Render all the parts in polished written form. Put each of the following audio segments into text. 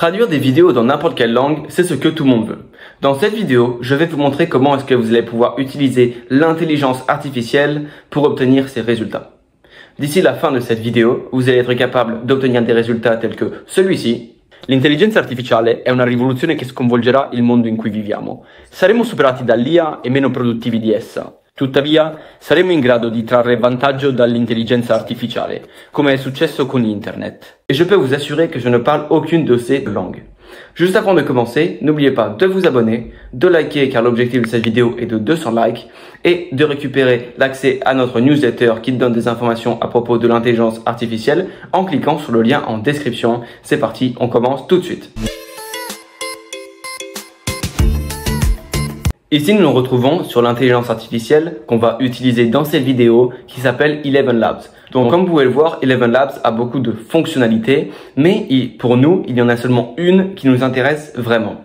Traduire des vidéos dans n'importe quelle langue, c'est ce que tout le monde veut. Dans cette vidéo, je vais vous montrer comment est-ce que vous allez pouvoir utiliser l'intelligence artificielle pour obtenir ces résultats. D'ici la fin de cette vidéo, vous allez être capable d'obtenir des résultats tels que celui-ci. L'intelligenza artificiale è una rivoluzione che sconvolgerà il mondo in cui viviamo. Saremo superati dall'IA e meno produttivi di essa. Tuttavia, saremo in grado di trarre vantaggio dall'intelligenza artificiale, come è successo con Internet. Et je peux vous assurer que je ne parle aucune de ces langues. Juste avant de commencer, n'oubliez pas de vous abonner, de liker car l'objectif de cette vidéo est de 200 likes et de récupérer l'accès à notre newsletter qui donne des informations à propos de l'intelligence artificielle en cliquant sur le lien en description. C'est parti, on commence tout de suite. Ici, nous nous retrouvons sur l'intelligence artificielle qu'on va utiliser dans cette vidéo qui s'appelle ElevenLabs. Donc, comme vous pouvez le voir, ElevenLabs a beaucoup de fonctionnalités, mais pour nous, il y en a seulement une qui nous intéresse vraiment.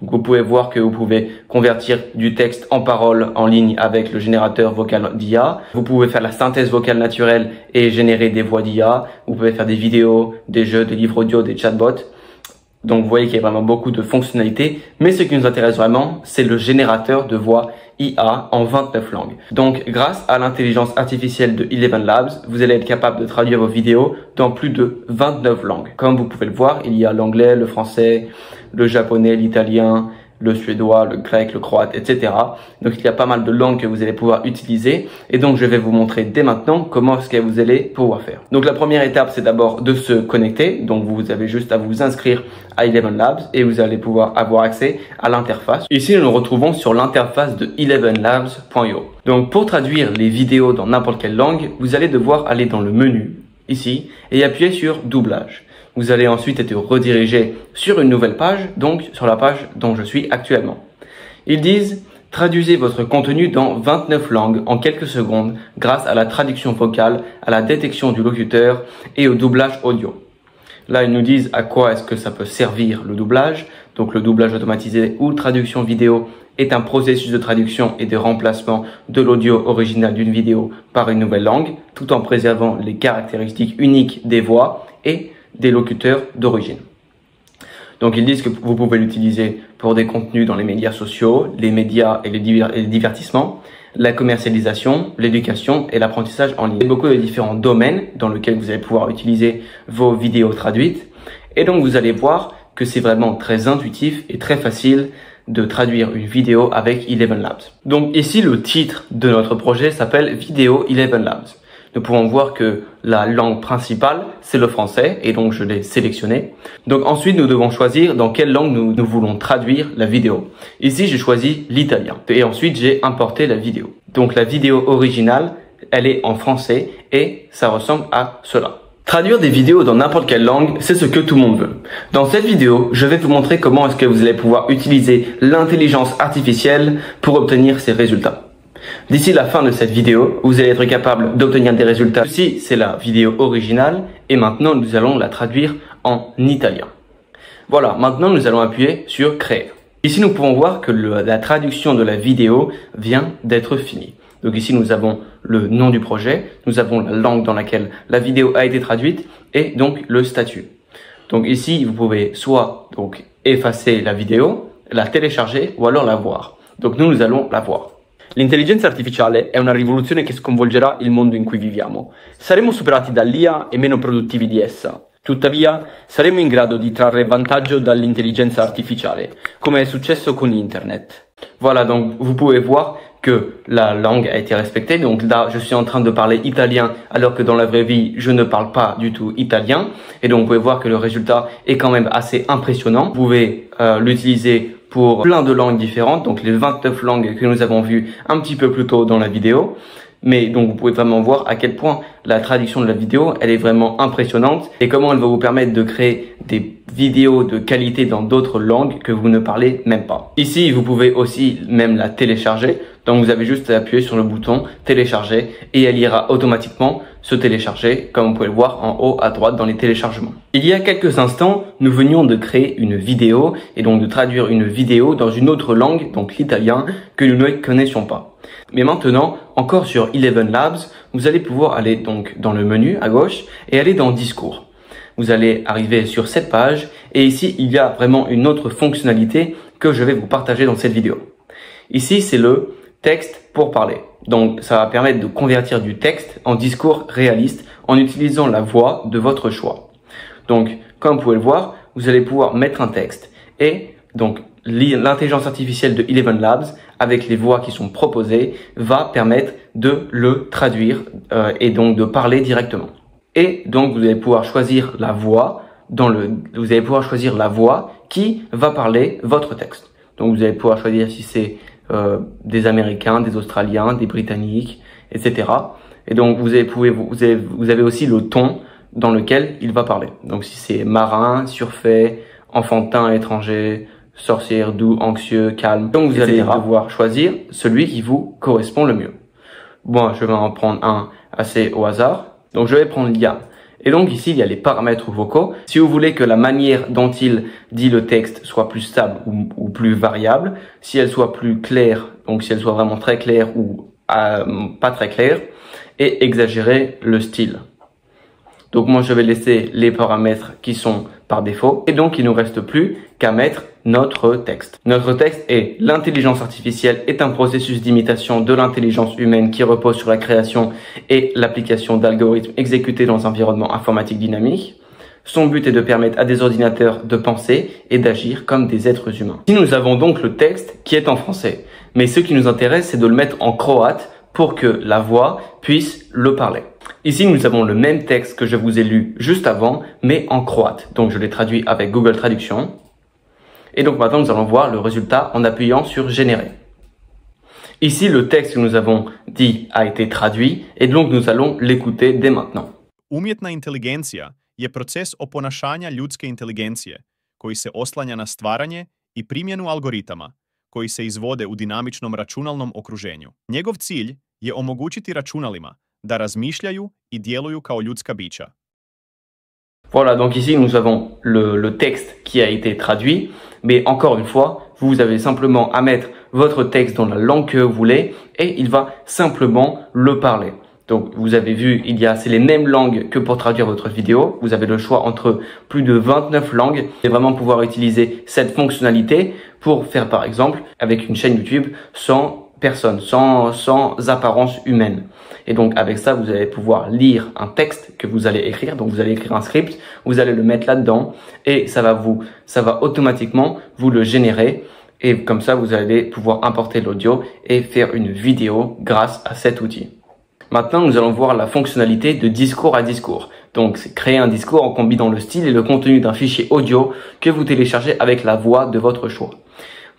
Donc, vous pouvez voir que vous pouvez convertir du texte en parole en ligne avec le générateur vocal d'IA. Vous pouvez faire la synthèse vocale naturelle et générer des voix d'IA. Vous pouvez faire des vidéos, des jeux, des livres audio, des chatbots. Donc vous voyez qu'il y a vraiment beaucoup de fonctionnalités, mais ce qui nous intéresse vraiment, c'est le générateur de voix IA en 29 langues. Donc grâce à l'intelligence artificielle de ElevenLabs, vous allez être capable de traduire vos vidéos dans plus de 29 langues. Comme vous pouvez le voir, il y a l'anglais, le français, le japonais, l'italien, le suédois, le grec, le croate, etc. Donc il y a pas mal de langues que vous allez pouvoir utiliser et donc je vais vous montrer dès maintenant comment est-ce que vous allez pouvoir faire. Donc la première étape, c'est d'abord de se connecter. Donc vous avez juste à vous inscrire à ElevenLabs et vous allez pouvoir avoir accès à l'interface. Ici, nous nous retrouvons sur l'interface de ElevenLabs.io. Donc pour traduire les vidéos dans n'importe quelle langue, vous allez devoir aller dans le menu ici et appuyer sur doublage. Vous allez ensuite être redirigé sur une nouvelle page, donc sur la page dont je suis actuellement. Ils disent « Traduisez votre contenu dans 29 langues en quelques secondes grâce à la traduction vocale, à la détection du locuteur et au doublage audio. » Là, ils nous disent à quoi est-ce que ça peut servir le doublage. Donc le doublage automatisé ou traduction vidéo est un processus de traduction et de remplacement de l'audio original d'une vidéo par une nouvelle langue, tout en préservant les caractéristiques uniques des voix et des locuteurs d'origine. Donc ils disent que vous pouvez l'utiliser pour des contenus dans les médias sociaux, les médias et les divertissements, la commercialisation, l'éducation et l'apprentissage en ligne. Il y a beaucoup de différents domaines dans lesquels vous allez pouvoir utiliser vos vidéos traduites. Et donc vous allez voir que c'est vraiment très intuitif et très facile de traduire une vidéo avec ElevenLabs. Donc ici, le titre de notre projet s'appelle Vidéo ElevenLabs. Nous pouvons voir que la langue principale, c'est le français, et donc je l'ai sélectionné. Donc ensuite, nous devons choisir dans quelle langue nous voulons traduire la vidéo. Ici, j'ai choisi l'italien, et ensuite j'ai importé la vidéo. Donc la vidéo originale, elle est en français, et ça ressemble à cela. Traduire des vidéos dans n'importe quelle langue, c'est ce que tout le monde veut. Dans cette vidéo, je vais vous montrer comment est-ce que vous allez pouvoir utiliser l'intelligence artificielle pour obtenir ces résultats. D'ici la fin de cette vidéo, vous allez être capable d'obtenir des résultats. Ceci, c'est la vidéo originale et maintenant nous allons la traduire en italien. Voilà, maintenant nous allons appuyer sur Créer. Ici, nous pouvons voir que la traduction de la vidéo vient d'être finie. Donc ici, nous avons le nom du projet, nous avons la langue dans laquelle la vidéo a été traduite et donc le statut. Donc ici, vous pouvez soit donc effacer la vidéo, la télécharger ou alors la voir. Donc nous allons la voir. L'intelligenza artificiale è una rivoluzione che sconvolgerà il mondo in cui viviamo. Saremo superati dall'IA e meno produttivi di essa. Tuttavia, saremo in grado di trarre vantaggio dall'intelligenza artificiale, come è successo con Internet. Voilà, donc vous pouvez voir que la langue a été respectée. Donc là, je suis en train de parler italien, alors que dans la vraie vie, je ne parle pas du tout italien. Et donc, vous pouvez voir que le résultat est quand même assez impressionnant. Vous pouvez l'utiliser pour plein de langues différentes, donc les 29 langues que nous avons vues un petit peu plus tôt dans la vidéo. Mais donc vous pouvez vraiment voir à quel point la traduction de la vidéo, elle est vraiment impressionnante et comment elle va vous permettre de créer des vidéos de qualité dans d'autres langues que vous ne parlez même pas. Ici, vous pouvez aussi même la télécharger. Donc vous avez juste à appuyer sur le bouton télécharger et elle ira automatiquement se télécharger, comme vous pouvez le voir en haut à droite dans les téléchargements. Il y a quelques instants, nous venions de créer une vidéo et donc de traduire une vidéo dans une autre langue, donc l'italien, que nous ne connaissions pas. Mais maintenant, encore sur ElevenLabs, vous allez pouvoir aller donc dans le menu à gauche et aller dans Discours. Vous allez arriver sur cette page et ici, il y a vraiment une autre fonctionnalité que je vais vous partager dans cette vidéo. Ici, c'est le texte pour parler. Donc, ça va permettre de convertir du texte en discours réaliste en utilisant la voix de votre choix. Donc, comme vous pouvez le voir, vous allez pouvoir mettre un texte et donc l'intelligence artificielle de ElevenLabs avec les voix qui sont proposées va permettre de le traduire et donc de parler directement. Et donc vous allez pouvoir choisir la voix qui va parler votre texte. Donc vous allez pouvoir choisir si c'est des Américains, des Australiens, des Britanniques, etc. Et donc vous avez aussi le ton dans lequel il va parler. Donc si c'est marin, surfait, enfantin, étranger, sorcière, doux, anxieux, calme. Donc vous allez pouvoir choisir celui qui vous correspond le mieux. Bon, je vais en prendre un assez au hasard. Donc je vais prendre l'IA. Et donc ici, il y a les paramètres vocaux. Si vous voulez que la manière dont il dit le texte soit plus stable ou plus variable, si elle soit plus claire, donc si elle soit vraiment très claire ou pas très claire, et exagérer le style. Donc moi, je vais laisser les paramètres qui sont par défaut. Et donc, il ne nous reste plus qu'à mettre notre texte. Notre texte est « L'intelligence artificielle est un processus d'imitation de l'intelligence humaine qui repose sur la création et l'application d'algorithmes exécutés dans un environnement informatique dynamique. Son but est de permettre à des ordinateurs de penser et d'agir comme des êtres humains. » Ici, nous avons donc le texte qui est en français. Mais ce qui nous intéresse, c'est de le mettre en croate pour que la voix puisse le parler. Ici, nous avons le même texte que je vous ai lu juste avant, mais en croate. Donc, je l'ai traduit avec Google Traduction. Et donc, maintenant, nous allons voir le résultat en appuyant sur « Générer ». Ici, le texte que nous avons dit a été traduit, et donc nous allons l'écouter dès maintenant. « Umjetna inteligencija je proces oponašanja ljudske inteligencije, koji se oslanja na stvaranje i primjenu algoritama, koji se izvode u dinamičnom računalnom okruženju. Njegov cilj je omogućiti računalima da razmišljaju i djeluju kao ljudska bića. » Voilà, donc ici nous avons le texte qui a été traduit, mais encore une fois, vous avez simplement à mettre votre texte dans la langue que vous voulez et il va simplement le parler. Donc vous avez vu, il y a c'est les mêmes langues que pour traduire votre vidéo. Vous avez le choix entre plus de 29 langues et vraiment pouvoir utiliser cette fonctionnalité pour faire par exemple avec une chaîne YouTube sans personne, sans apparence humaine. Et donc avec ça, vous allez pouvoir lire un texte que vous allez écrire. Donc vous allez écrire un script, vous allez le mettre là-dedans et ça va automatiquement vous le générer. Et comme ça, vous allez pouvoir importer l'audio et faire une vidéo grâce à cet outil. Maintenant, nous allons voir la fonctionnalité de discours à discours. Donc, c'est créer un discours en combinant le style et le contenu d'un fichier audio que vous téléchargez avec la voix de votre choix.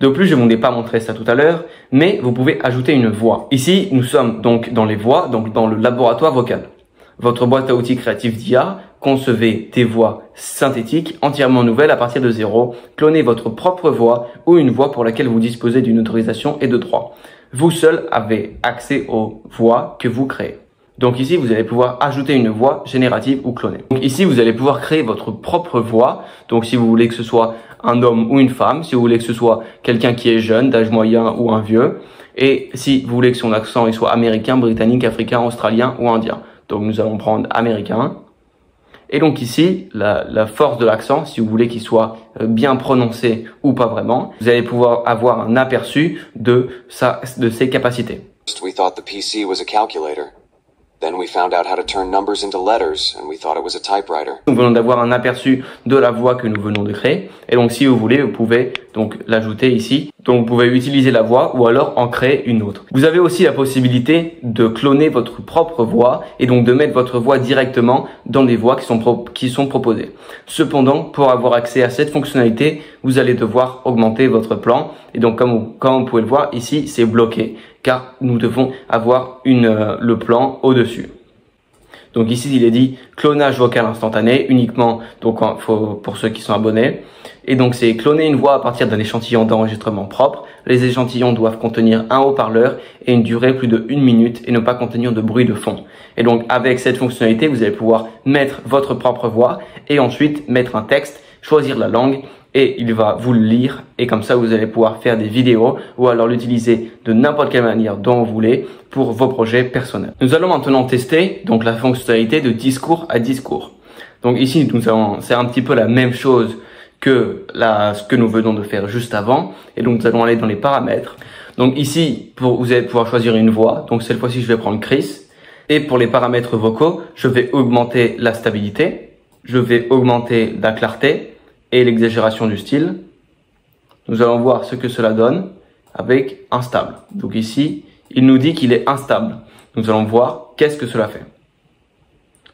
De plus, je ne vous ai pas montré ça tout à l'heure, mais vous pouvez ajouter une voix. Ici, nous sommes donc dans les voix, donc dans le laboratoire vocal. Votre boîte à outils créative d'IA, concevez des voix synthétiques entièrement nouvelles à partir de zéro, clonez votre propre voix ou une voix pour laquelle vous disposez d'une autorisation et de droits. Vous seul avez accès aux voix que vous créez. Donc ici, vous allez pouvoir ajouter une voix générative ou clonée. Donc ici, vous allez pouvoir créer votre propre voix. Donc si vous voulez que ce soit un homme ou une femme, si vous voulez que ce soit quelqu'un qui est jeune, d'âge moyen ou un vieux, et si vous voulez que son accent il soit américain, britannique, africain, australien ou indien. Donc nous allons prendre américain. Et donc ici, la force de l'accent, si vous voulez qu'il soit bien prononcé ou pas vraiment, vous allez pouvoir avoir un aperçu de ses capacités. We thought the PC was a calculator. Then we found out how to turn numbers into letters and we thought it was a typewriter. Nous venons d'avoir un aperçu de la voix que nous venons de créer. Et donc si vous voulez, vous pouvez donc l'ajouter ici. Donc vous pouvez utiliser la voix ou alors en créer une autre. Vous avez aussi la possibilité de cloner votre propre voix et donc de mettre votre voix directement dans les voix qui sont proposées. Cependant, pour avoir accès à cette fonctionnalité, vous allez devoir augmenter votre plan. Et donc comme vous pouvez le voir ici, c'est bloqué car nous devons avoir le plan au-dessus. Donc ici, il est dit clonage vocal instantané uniquement donc pour ceux qui sont abonnés. Et donc, c'est cloner une voix à partir d'un échantillon d'enregistrement propre. Les échantillons doivent contenir un haut-parleur et une durée plus de 1 minute et ne pas contenir de bruit de fond. Et donc, avec cette fonctionnalité, vous allez pouvoir mettre votre propre voix et ensuite mettre un texte, choisir la langue et il va vous le lire. Et comme ça, vous allez pouvoir faire des vidéos ou alors l'utiliser de n'importe quelle manière dont vous voulez pour vos projets personnels. Nous allons maintenant tester donc la fonctionnalité de discours à discours. Donc ici, c'est un petit peu la même chose que ce que nous venons de faire juste avant. Et donc, nous allons aller dans les paramètres. Donc ici, vous allez pouvoir choisir une voix. Donc cette fois-ci, je vais prendre Chris. Et pour les paramètres vocaux, je vais augmenter la stabilité. Je vais augmenter la clarté et l'exagération du style. Nous allons voir ce que cela donne avec instable. Donc ici, il nous dit qu'il est instable. Nous allons voir qu'est-ce que cela fait.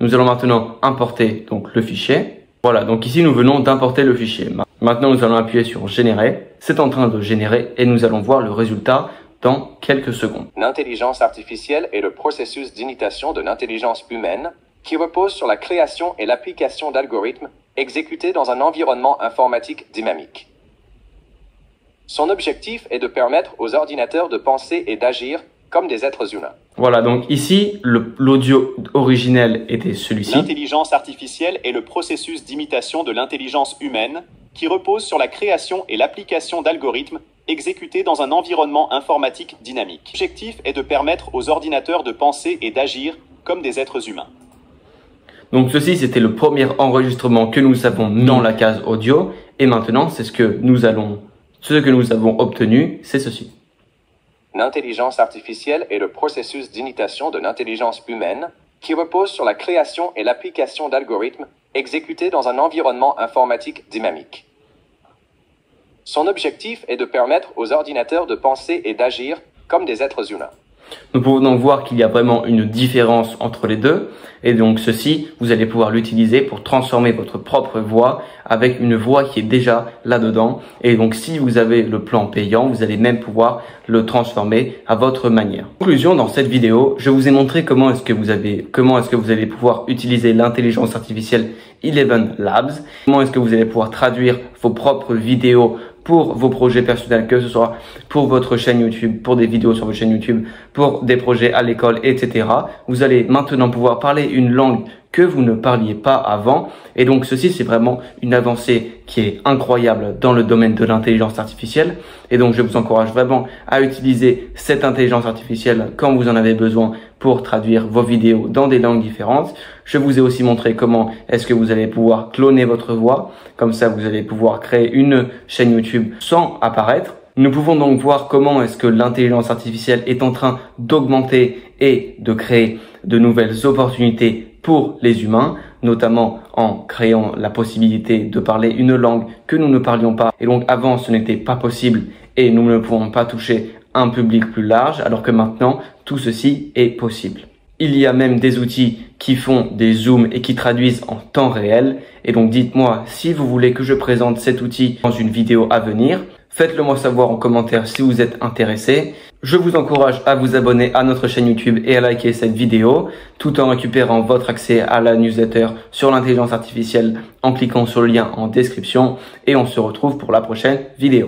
Nous allons maintenant importer donc le fichier. Voilà, donc ici nous venons d'importer le fichier. Maintenant nous allons appuyer sur générer. C'est en train de générer et nous allons voir le résultat dans quelques secondes. L'intelligence artificielle est le processus d'imitation de l'intelligence humaine qui repose sur la création et l'application d'algorithmes exécutés dans un environnement informatique dynamique. Son objectif est de permettre aux ordinateurs de penser et d'agir comme des êtres humains. Voilà, donc ici, l'audio originel était celui-ci. L'intelligence artificielle est le processus d'imitation de l'intelligence humaine qui repose sur la création et l'application d'algorithmes exécutés dans un environnement informatique dynamique. L'objectif est de permettre aux ordinateurs de penser et d'agir comme des êtres humains. Donc ceci, c'était le premier enregistrement que nous avons dans la case audio. Et maintenant, c'est ce que nous avons obtenu, c'est ceci. L'intelligence artificielle est le processus d'imitation de l'intelligence humaine qui repose sur la création et l'application d'algorithmes exécutés dans un environnement informatique dynamique. Son objectif est de permettre aux ordinateurs de penser et d'agir comme des êtres humains. Nous pouvons donc voir qu'il y a vraiment une différence entre les deux. Et donc ceci, vous allez pouvoir l'utiliser pour transformer votre propre voix avec une voix qui est déjà là-dedans. Et donc si vous avez le plan payant, vous allez même pouvoir le transformer à votre manière. En conclusion, dans cette vidéo, je vous ai montré comment est-ce que vous allez pouvoir utiliser l'intelligence artificielle ElevenLabs. Comment est-ce que vous allez pouvoir traduire vos propres vidéos pour vos projets personnels, que ce soit pour votre chaîne YouTube, pour des vidéos sur votre chaîne YouTube, pour des projets à l'école, etc. Vous allez maintenant pouvoir parler une langue que vous ne parliez pas avant. Et donc ceci, c'est vraiment une avancée qui est incroyable dans le domaine de l'intelligence artificielle. Et donc je vous encourage vraiment à utiliser cette intelligence artificielle quand vous en avez besoin pour traduire vos vidéos dans des langues différentes. Je vous ai aussi montré comment est-ce que vous allez pouvoir cloner votre voix. Comme ça, vous allez pouvoir créer une chaîne YouTube sans apparaître. Nous pouvons donc voir comment est-ce que l'intelligence artificielle est en train d'augmenter et de créer de nouvelles opportunités pour les humains, notamment en créant la possibilité de parler une langue que nous ne parlions pas. Et donc avant, ce n'était pas possible et nous ne pouvons pas toucher un public plus large, alors que maintenant, tout ceci est possible. Il y a même des outils qui font des zooms et qui traduisent en temps réel. Et donc dites-moi si vous voulez que je présente cet outil dans une vidéo à venir. Faites-le moi savoir en commentaire si vous êtes intéressé. Je vous encourage à vous abonner à notre chaîne YouTube et à liker cette vidéo, tout en récupérant votre accès à la newsletter sur l'intelligence artificielle en cliquant sur le lien en description. Et on se retrouve pour la prochaine vidéo.